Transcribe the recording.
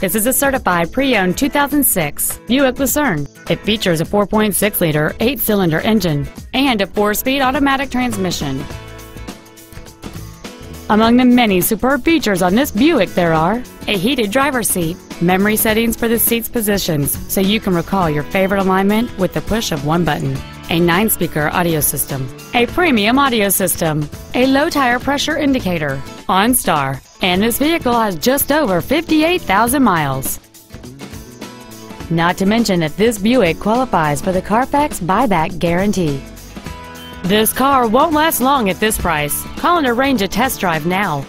This is a certified pre-owned 2006 Buick Lucerne. It features a 4.6-liter 8-cylinder engine and a 4-speed automatic transmission. Among the many superb features on this Buick there are a heated driver's seat, memory settings for the seat's positions so you can recall your favorite alignment with the push of one button, a 9-speaker audio system, a premium audio system, a low tire pressure indicator, OnStar, and this vehicle has just over 58,000 miles. Not to mention that this Buick qualifies for the Carfax buyback guarantee. This car won't last long at this price. Call and arrange a test drive now.